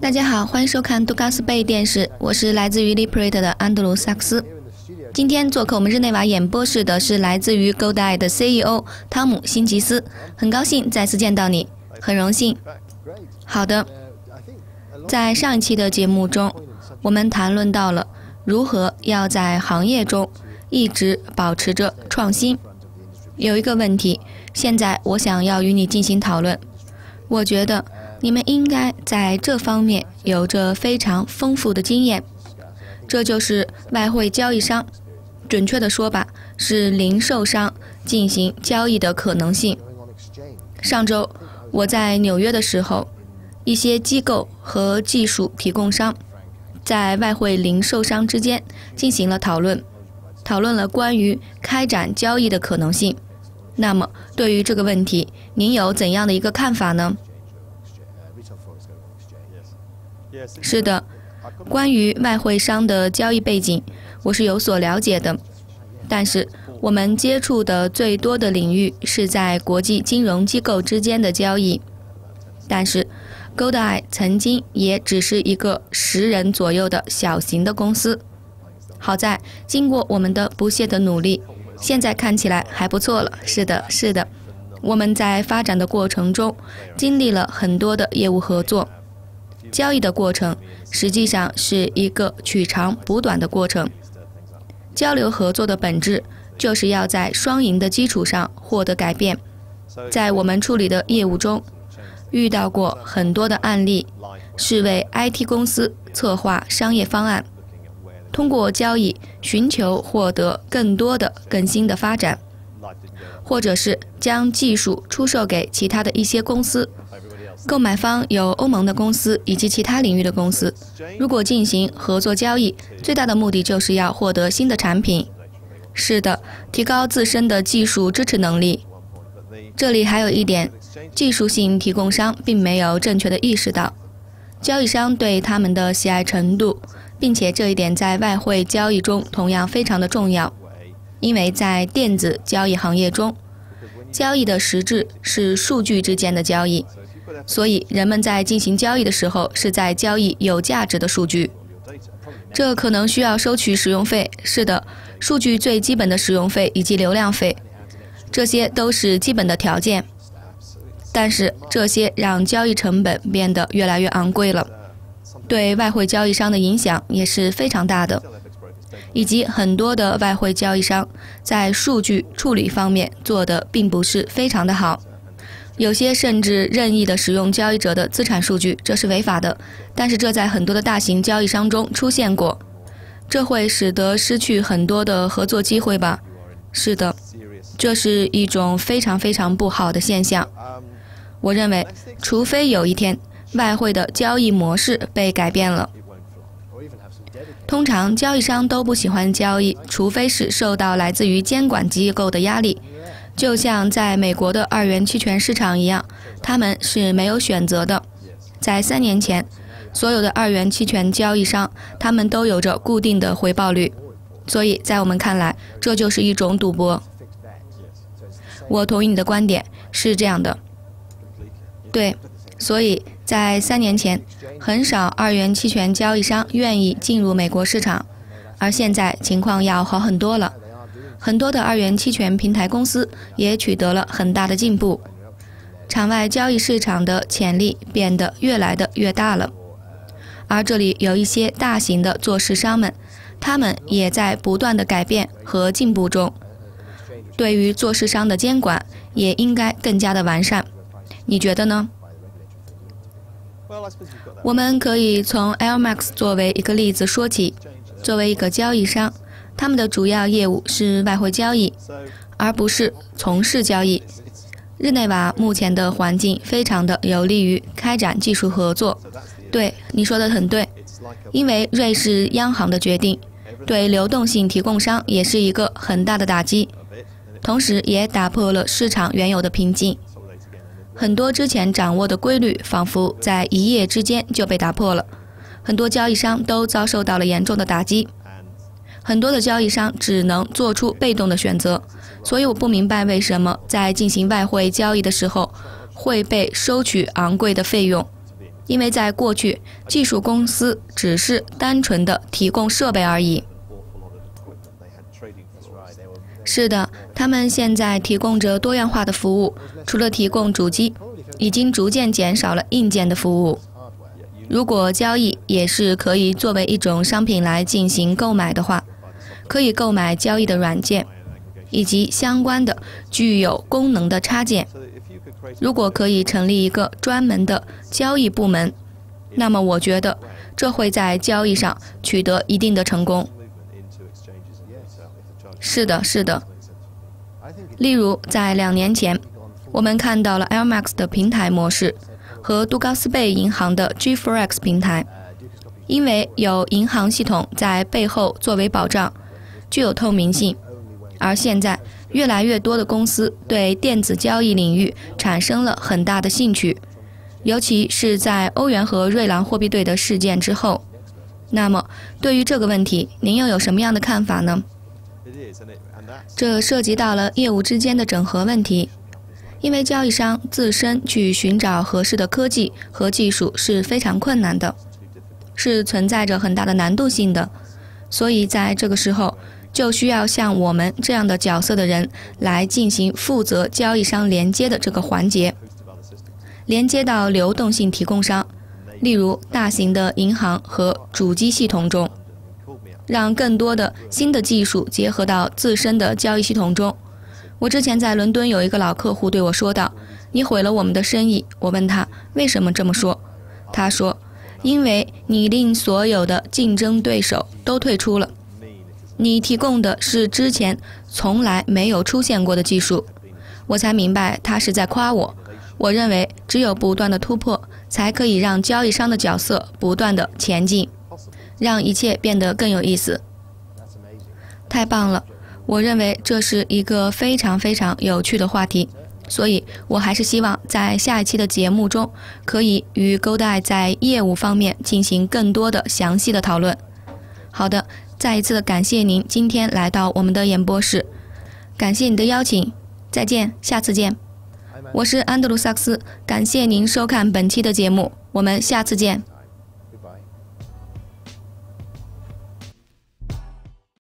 大家好，欢迎收看杜卡斯贝电视，我是来自于 Liberate 的安德鲁·萨克斯。今天做客我们日内瓦演播室的是来自于 Gold-i 的 CEO 汤姆·辛吉斯，很高兴再次见到你，很荣幸。好的，在上一期的节目中，我们谈论到了如何要在行业中一直保持着创新。有一个问题，现在我想要与你进行讨论。我觉得你们应该在这方面有着非常丰富的经验，这就是外汇交易商，准确的说吧，是零售商进行交易的可能性。上周我在纽约的时候，一些机构和技术提供商在外汇零售商之间进行了讨论，讨论了关于开展交易的可能性。那么，对于这个问题，您有怎样的一个看法呢？是的，关于外汇商的交易背景，我是有所了解的。但是，我们接触的最多的领域是在国际金融机构之间的交易。但是 ，Gold-i 曾经也只是一个10人左右的小型的公司。好在，经过我们的不懈的努力，现在看起来还不错了。是的，是的，我们在发展的过程中经历了很多的业务合作。交易的过程实际上是一个取长补短的过程。交流合作的本质就是要在双赢的基础上获得改变。在我们处理的业务中，遇到过很多的案例，是为 IT 公司策划商业方案。通过交易寻求获得更多的更新的发展，或者是将技术出售给其他的一些公司，购买方有欧盟的公司以及其他领域的公司。如果进行合作交易，最大的目的就是要获得新的产品。是的，提高自身的技术支持能力。这里还有一点，技术性提供商并没有正确的意识到交易商对他们的喜爱程度，并且这一点在外汇交易中同样非常的重要，因为在电子交易行业中，交易的实质是数据之间的交易，所以人们在进行交易的时候是在交易有价值的数据。这可能需要收取使用费，是的，数据最基本的使用费以及流量费，这些都是基本的条件，但是这些让交易成本变得越来越昂贵了。对外汇交易商的影响也是非常大的，以及很多的外汇交易商在数据处理方面做的并不是非常的好，有些甚至任意的使用交易者的资产数据，这是违法的，但是这在很多的大型交易商中出现过，这会使得失去很多的合作机会吧？是的，这是一种非常非常不好的现象。我认为，除非有一天外汇的交易模式被改变了。通常交易商都不喜欢交易，除非是受到来自于监管机构的压力，就像在美国的二元期权市场一样，他们是没有选择的。在3年前，所有的二元期权交易商，他们都有着固定的回报率，所以在我们看来，这就是一种赌博。我同意你的观点，是这样的。对，所以在3年前，很少二元期权交易商愿意进入美国市场，而现在情况要好很多了。很多的二元期权平台公司也取得了很大的进步，场外交易市场的潜力变得越来的越大了。而这里有一些大型的做市商们，他们也在不断的改变和进步中。对于做市商的监管也应该更加的完善，你觉得呢？我们可以从 LMAX 作为一个例子说起。作为一个交易商，他们的主要业务是外汇交易，而不是从事交易。日内瓦目前的环境非常的有利于开展技术合作。对，你说的很对，因为瑞士央行的决定对流动性提供商也是一个很大的打击，同时也打破了市场原有的平静。很多之前掌握的规律仿佛在一夜之间就被打破了，很多交易商都遭受到了严重的打击，很多的交易商只能做出被动的选择，所以我不明白为什么在进行外汇交易的时候会被收取昂贵的费用，因为在过去，技术公司只是单纯的提供设备而已。是的，他们现在提供着多样化的服务，除了提供主机，已经逐渐减少了硬件的服务。如果交易也是可以作为一种商品来进行购买的话，可以购买交易的软件以及相关的具有功能的插件。 如果可以成立一个专门的交易部门，那么我觉得这会在交易上取得一定的成功。是的，是的。例如，在2年前，我们看到了 LMAX 的平台模式和杜高斯贝银行的 G4X 平台，因为有银行系统在背后作为保障，具有透明性。而现在， 越来越多的公司对电子交易领域产生了很大的兴趣，尤其是在欧元和瑞郎货币对的事件之后。那么，对于这个问题，您又有什么样的看法呢？这涉及到了业务之间的整合问题，因为交易商自身去寻找合适的科技和技术是非常困难的，是存在着很大的难度性的，所以在这个时候， 就需要像我们这样的角色的人来进行负责交易商连接的这个环节，连接到流动性提供商，例如大型的银行和主机系统中，让更多的新的技术结合到自身的交易系统中。我之前在伦敦有一个老客户对我说道：“你毁了我们的生意。”我问他为什么这么说，他说：“因为你令所有的竞争对手都退出了。” 你提供的是之前从来没有出现过的技术，我才明白他是在夸我。我认为只有不断的突破，才可以让交易商的角色不断的前进，让一切变得更有意思。太棒了！我认为这是一个非常非常有趣的话题，所以我还是希望在下一期的节目中，可以与Gold-i在业务方面进行更多的详细的讨论。好的。 再一次的感谢您今天来到我们的演播室，感谢你的邀请，再见，下次见。我是安德鲁·萨克斯，感谢您收看本期的节目，我们下次见。